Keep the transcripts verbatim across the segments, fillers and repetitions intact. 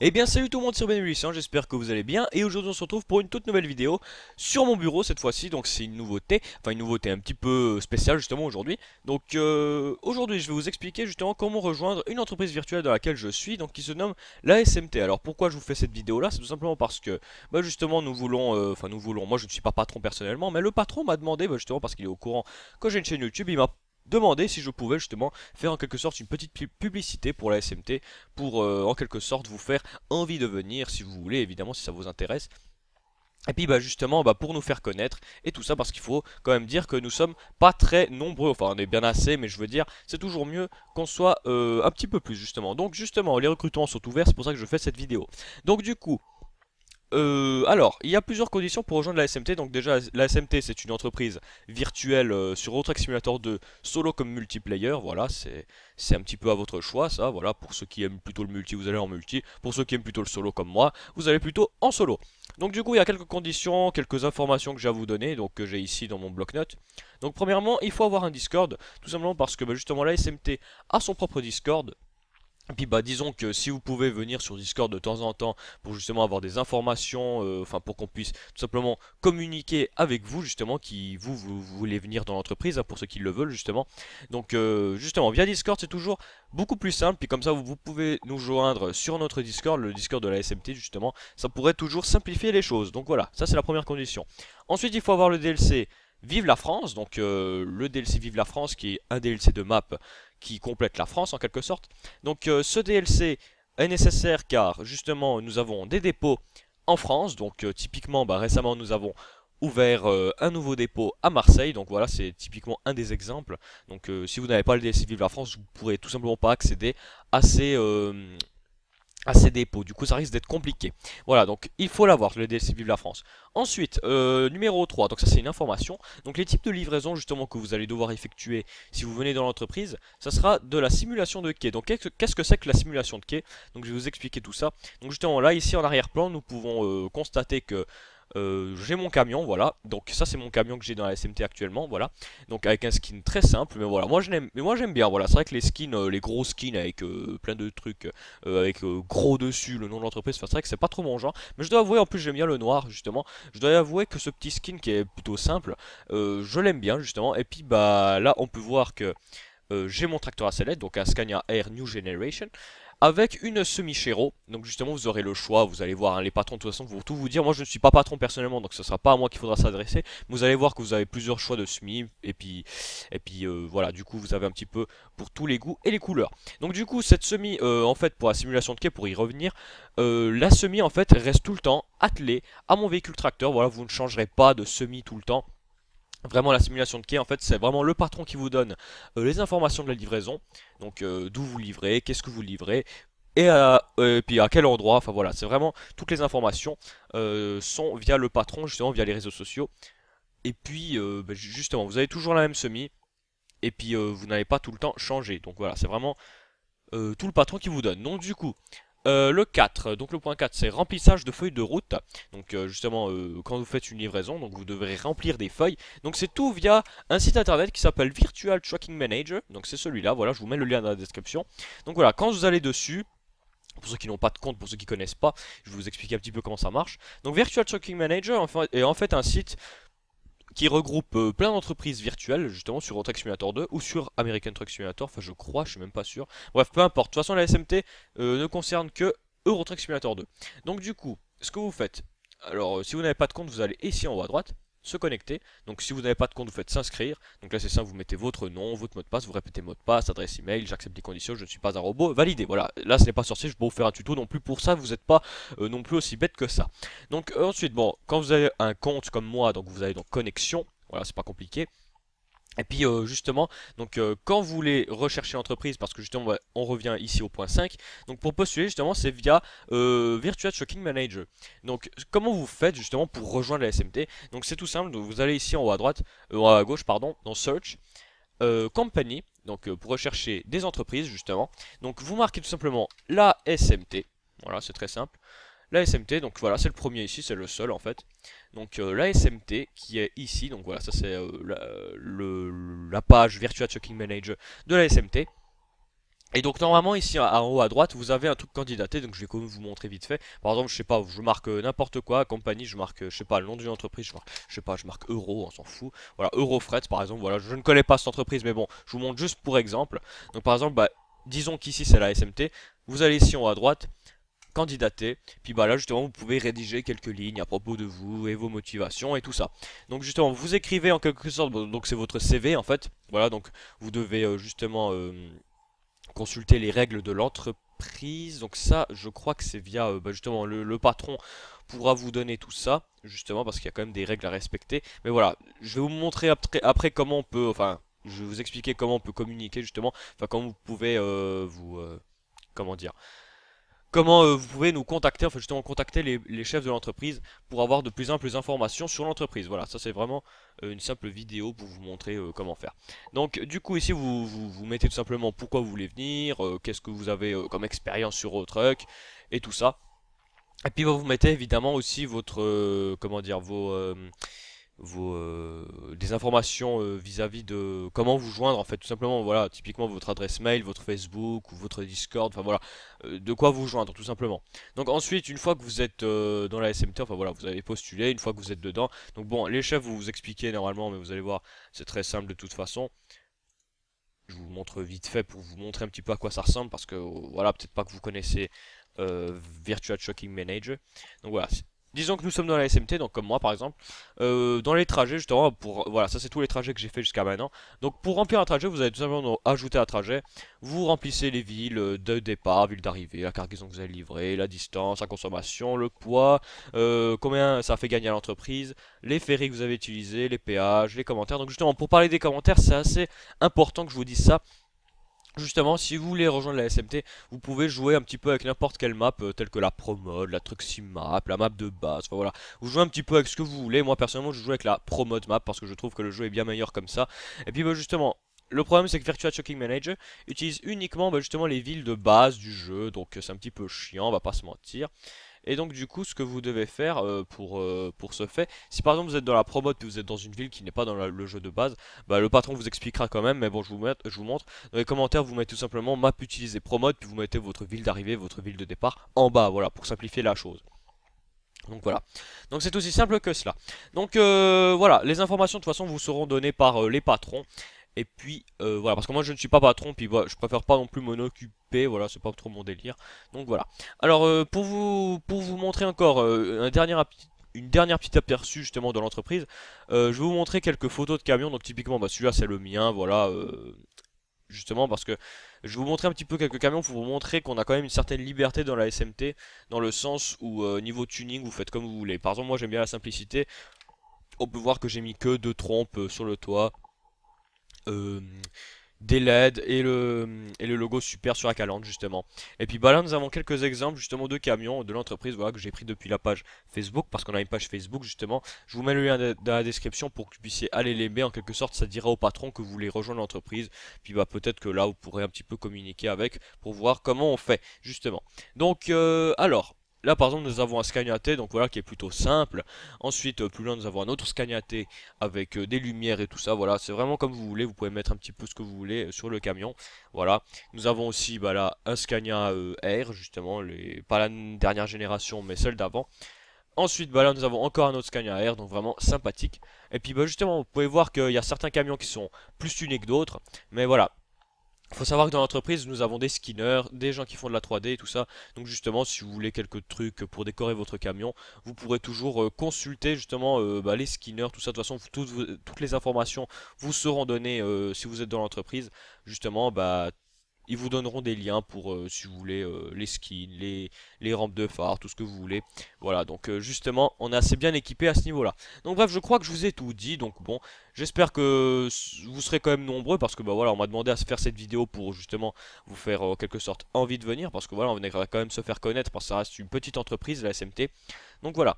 Et eh bien salut tout le monde, c'est Ruben mille huit cents, j'espère que vous allez bien. Et aujourd'hui on se retrouve pour une toute nouvelle vidéo sur mon bureau cette fois-ci. Donc c'est une nouveauté, enfin une nouveauté un petit peu spéciale justement aujourd'hui. Donc euh, aujourd'hui je vais vous expliquer justement comment rejoindre une entreprise virtuelle dans laquelle je suis, donc qui se nomme la S M T. Alors pourquoi je vous fais cette vidéo là, c'est tout simplement parce que bah, justement nous voulons, enfin euh, nous voulons, moi je ne suis pas patron personnellement, mais le patron m'a demandé, bah, justement parce qu'il est au courant que j'ai une chaîne YouTube, il m'a demander si je pouvais justement faire en quelque sorte une petite publicité pour la S M T, pour euh, en quelque sorte vous faire envie de venir si vous voulez, évidemment si ça vous intéresse. Et puis bah justement bah pour nous faire connaître et tout ça, parce qu'il faut quand même dire que nous sommes pas très nombreux, enfin on est bien assez, mais je veux dire c'est toujours mieux qu'on soit euh, un petit peu plus justement. Donc justement les recrutements sont ouverts, c'est pour ça que je fais cette vidéo. Donc du coup... Euh, alors, il y a plusieurs conditions pour rejoindre la S M T. Donc déjà, la S M T c'est une entreprise virtuelle euh, sur Euro Truck Simulator deux, solo comme multiplayer. Voilà, c'est un petit peu à votre choix ça. Voilà, pour ceux qui aiment plutôt le multi, vous allez en multi. Pour ceux qui aiment plutôt le solo comme moi, vous allez plutôt en solo. Donc du coup, il y a quelques conditions, quelques informations que j'ai à vous donner, donc que j'ai ici dans mon bloc-notes. Donc premièrement, il faut avoir un Discord, tout simplement parce que bah, justement la S M T a son propre Discord. Et puis bah disons que si vous pouvez venir sur Discord de temps en temps pour justement avoir des informations, euh, enfin pour qu'on puisse tout simplement communiquer avec vous justement qui vous, vous, vous voulez venir dans l'entreprise, hein, pour ceux qui le veulent justement. Donc euh, justement via Discord c'est toujours beaucoup plus simple, puis comme ça vous, vous pouvez nous joindre sur notre Discord, le Discord de la S M T justement, ça pourrait toujours simplifier les choses. Donc voilà, ça c'est la première condition. Ensuite il faut avoir le D L C Vive la France, donc euh, le D L C Vive la France qui est un D L C de map qui complète la France en quelque sorte. Donc euh, ce D L C est nécessaire car justement nous avons des dépôts en France. Donc euh, typiquement bah, récemment nous avons ouvert euh, un nouveau dépôt à Marseille. Donc voilà, c'est typiquement un des exemples. Donc euh, si vous n'avez pas le D L C Vive la France, vous pourrez tout simplement pas accéder à ces... Euh, à ces dépôts, du coup ça risque d'être compliqué. Voilà, donc il faut l'avoir, le D L C Vive la France. Ensuite, euh, numéro trois, donc ça c'est une information. Donc les types de livraison justement que vous allez devoir effectuer si vous venez dans l'entreprise, ça sera de la simulation de quai. Donc qu'est-ce que c'est que la simulation de quai? Donc je vais vous expliquer tout ça. Donc justement là, ici en arrière-plan, nous pouvons euh, constater que Euh, j'ai mon camion, voilà, donc ça c'est mon camion que j'ai dans la S M T actuellement, voilà, donc avec un skin très simple, mais voilà, moi je l'aime, mais moi j'aime bien, voilà, c'est vrai que les skins, euh, les gros skins avec euh, plein de trucs, euh, avec euh, gros dessus, le nom de l'entreprise, enfin c'est vrai que c'est pas trop mon genre, mais je dois avouer, en plus j'aime bien le noir, justement, je dois avouer que ce petit skin qui est plutôt simple, euh, je l'aime bien, justement, et puis bah là on peut voir que euh, j'ai mon tracteur à sellette, donc un Scania Air New Generation, avec une semi-chéro, donc justement vous aurez le choix, vous allez voir hein, les patrons de toute façon vont tout vous dire. Moi je ne suis pas patron personnellement, donc ce ne sera pas à moi qu'il faudra s'adresser. Vous allez voir que vous avez plusieurs choix de semi, et puis, et puis euh, voilà, du coup vous avez un petit peu pour tous les goûts et les couleurs. Donc du coup cette semi, euh, en fait pour la simulation de quai, pour y revenir, euh, la semi en fait reste tout le temps attelée à mon véhicule tracteur. Voilà, vous ne changerez pas de semi tout le temps. Vraiment la simulation de quai en fait c'est vraiment le patron qui vous donne euh, les informations de la livraison. Donc euh, d'où vous livrez, qu'est-ce que vous livrez et, à, euh, et puis à quel endroit. Enfin voilà, c'est vraiment toutes les informations euh, sont via le patron justement, via les réseaux sociaux. Et puis euh, bah, justement vous avez toujours la même semi. Et puis euh, vous n'avez pas tout le temps changé. Donc voilà, c'est vraiment euh, tout le patron qui vous donne. Donc du coup... Euh, le quatre, donc le point quatre c'est remplissage de feuilles de route. Donc euh, justement euh, quand vous faites une livraison, donc vous devrez remplir des feuilles. Donc c'est tout via un site internet qui s'appelle Virtual Tracking Manager. Donc c'est celui-là, voilà, je vous mets le lien dans la description. Donc voilà, quand vous allez dessus, pour ceux qui n'ont pas de compte, pour ceux qui connaissent pas, je vais vous expliquer un petit peu comment ça marche. Donc Virtual Tracking Manager est en fait un site qui regroupe euh, plein d'entreprises virtuelles, justement sur Euro Truck Simulator deux ou sur American Truck Simulator, enfin je crois, je suis même pas sûr. Bref, peu importe, de toute façon la S M T euh, ne concerne que Euro Truck Simulator deux. Donc du coup, ce que vous faites, alors euh, si vous n'avez pas de compte, vous allez ici en haut à droite, se connecter. Donc si vous n'avez pas de compte, vous faites s'inscrire. Donc là c'est simple, vous mettez votre nom, votre mot de passe, vous répétez mot de passe, adresse email, j'accepte les conditions, je ne suis pas un robot, validez. Voilà, là ce n'est pas sorcier, je peux vous faire un tuto non plus pour ça, vous n'êtes pas euh, non plus aussi bête que ça. Donc euh, ensuite, bon, quand vous avez un compte comme moi, donc vous avez donc connexion, voilà, c'est pas compliqué. Et puis euh, justement, donc euh, quand vous voulez rechercher l'entreprise, parce que justement bah, on revient ici au point cinq, donc pour postuler justement c'est via euh, Virtual Trucking Manager. Donc comment vous faites justement pour rejoindre la S M T? Donc c'est tout simple, donc, vous allez ici en haut à droite, euh, en haut à gauche pardon, dans Search, euh, Company, donc euh, pour rechercher des entreprises justement. Donc vous marquez tout simplement la S M T, voilà c'est très simple. la S M T, donc voilà, c'est le premier ici, c'est le seul en fait. Donc euh, la S M T qui est ici, donc voilà, ça c'est euh, la, la page Virtual Tracking Manager de la S M T. Et donc normalement ici en haut à droite vous avez un truc candidaté, donc je vais quand même vous montrer vite fait. Par exemple, je sais pas, je marque n'importe quoi, compagnie, je marque, je sais pas, le nom d'une entreprise, je, marque, je sais pas, je marque Euro, on s'en fout. Voilà, Eurofret par exemple, voilà, je ne connais pas cette entreprise, mais bon, je vous montre juste pour exemple. Donc par exemple, bah, disons qu'ici c'est la S M T, vous allez ici en haut à droite, candidater, puis bah là justement vous pouvez rédiger quelques lignes à propos de vous et vos motivations et tout ça. Donc justement vous écrivez en quelque sorte, donc c'est votre C V en fait, voilà, donc vous devez euh, justement... Euh, consulter les règles de l'entreprise, donc ça je crois que c'est via euh, bah justement le, le patron pourra vous donner tout ça, justement parce qu'il y a quand même des règles à respecter, mais voilà, je vais vous montrer après, après comment on peut, enfin je vais vous expliquer comment on peut communiquer justement, enfin comment vous pouvez euh, vous, euh, comment dire, comment euh, vous pouvez nous contacter, enfin justement contacter les, les chefs de l'entreprise pour avoir de plus en plus d'informations sur l'entreprise, voilà, ça c'est vraiment une simple vidéo pour vous montrer euh, comment faire. Donc du coup ici vous, vous, vous mettez tout simplement pourquoi vous voulez venir, euh, qu'est-ce que vous avez euh, comme expérience sur Euro Truck et tout ça. Et puis vous mettez évidemment aussi votre euh, comment dire vos euh, vos euh, des informations vis-à-vis euh, -vis de comment vous joindre en fait, tout simplement, voilà, typiquement votre adresse mail, votre Facebook ou votre Discord, enfin voilà, euh, de quoi vous joindre tout simplement. Donc ensuite, une fois que vous êtes euh, dans la S M T, enfin voilà, vous avez postulé, une fois que vous êtes dedans, donc bon, les chefs vous vous expliquez normalement, mais vous allez voir, c'est très simple de toute façon. Je vous montre vite fait pour vous montrer un petit peu à quoi ça ressemble, parce que voilà, peut-être pas que vous connaissez euh, Virtual Tracking Manager. Donc voilà, disons que nous sommes dans la S M T, donc comme moi par exemple, euh, dans les trajets justement, pour, voilà, ça c'est tous les trajets que j'ai fait jusqu'à maintenant. Donc pour remplir un trajet, vous allez tout simplement ajouter un trajet, vous remplissez les villes de départ, ville d'arrivée, la cargaison que vous allez livrer, la distance, la consommation, le poids, euh, combien ça fait gagner à l'entreprise, les ferries que vous avez utilisés, les péages, les commentaires. Donc justement pour parler des commentaires, c'est assez important que je vous dise ça. Justement, si vous voulez rejoindre la S M T, vous pouvez jouer un petit peu avec n'importe quelle map, euh, telle que la ProMod, la Truxy map, la map de base, enfin voilà. Vous jouez un petit peu avec ce que vous voulez, moi personnellement je joue avec la ProMod map parce que je trouve que le jeu est bien meilleur comme ça. Et puis bah, justement, le problème c'est que Virtual Tracking Manager utilise uniquement bah, justement les villes de base du jeu, donc c'est un petit peu chiant, on va pas se mentir. Et donc du coup ce que vous devez faire euh, pour, euh, pour ce fait, si par exemple vous êtes dans la ProMod et vous êtes dans une ville qui n'est pas dans la, le jeu de base, bah, le patron vous expliquera quand même, mais bon je vous, met, je vous montre. Dans les commentaires vous mettez tout simplement map utiliser ProMod, puis vous mettez votre ville d'arrivée, votre ville de départ en bas, voilà, pour simplifier la chose. Donc voilà, donc c'est aussi simple que cela. Donc euh, voilà, les informations de toute façon vous seront données par euh, les patrons. Et puis euh, voilà, parce que moi je ne suis pas patron, puis bah, je préfère pas non plus m'en occuper, voilà, c'est pas trop mon délire. Donc voilà. Alors euh, pour vous pour vous montrer encore euh, un dernier une dernière petite aperçu justement de l'entreprise, euh, je vais vous montrer quelques photos de camions. Donc typiquement bah, celui-là c'est le mien, voilà, euh, justement parce que je vais vous montrer un petit peu quelques camions pour vous montrer qu'on a quand même une certaine liberté dans la S M T, dans le sens où euh, niveau tuning vous faites comme vous voulez. Par exemple moi j'aime bien la simplicité, on peut voir que j'ai mis que deux trompes sur le toit. Euh, des L E D et le, et le logo super sur la calandre justement. Et puis bah là nous avons quelques exemples justement de camions de l'entreprise, voilà, que j'ai pris depuis la page Facebook, parce qu'on a une page Facebook justement. Je vous mets le lien dans la description pour que vous puissiez aller l'aimer en quelque sorte, ça dira au patron que vous voulez rejoindre l'entreprise. Puis bah peut-être que là vous pourrez un petit peu communiquer avec pour voir comment on fait justement. Donc euh, alors là par exemple nous avons un Scania T, donc voilà, qui est plutôt simple. Ensuite plus loin nous avons un autre Scania T avec euh, des lumières et tout ça, voilà, c'est vraiment comme vous voulez, vous pouvez mettre un petit peu ce que vous voulez euh, sur le camion, voilà. Nous avons aussi bah, là un Scania euh, R justement, les... pas la dernière génération mais celle d'avant. Ensuite bah, là nous avons encore un autre Scania R, donc vraiment sympathique. Et puis bah, justement vous pouvez voir qu'il y a certains camions qui sont plus tunés que d'autres, mais voilà. Il faut savoir que dans l'entreprise nous avons des skinners, des gens qui font de la trois D et tout ça. Donc justement si vous voulez quelques trucs pour décorer votre camion, vous pourrez toujours euh, consulter justement euh, bah, les skinners, tout ça. De toute façon toutes, vous, toutes les informations vous seront données euh, si vous êtes dans l'entreprise. Justement bah, ils vous donneront des liens pour euh, si vous voulez euh, les skins, les, les rampes de phare, tout ce que vous voulez. Voilà, donc euh, justement on est assez bien équipé à ce niveau là. Donc bref, je crois que je vous ai tout dit, donc bon, j'espère que vous serez quand même nombreux, parce que bah voilà, on m'a demandé à se faire cette vidéo pour justement vous faire en euh, quelque sorte envie de venir, parce que voilà, on aimerait quand même se faire connaître, parce que ça reste une petite entreprise la S M T. Donc voilà,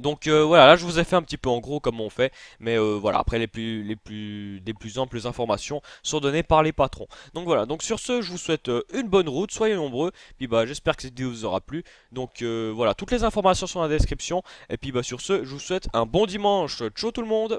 Donc euh, voilà, là je vous ai fait un petit peu en gros comment on fait, mais euh, voilà, après les plus les plus des plus amples informations sont données par les patrons. Donc voilà, donc sur ce je vous souhaite euh, une bonne route, soyez nombreux, puis bah j'espère que cette vidéo vous aura plu. Donc euh, voilà, toutes les informations sont dans la description, et puis bah sur ce je vous souhaite un bon dimanche, ciao tout le monde.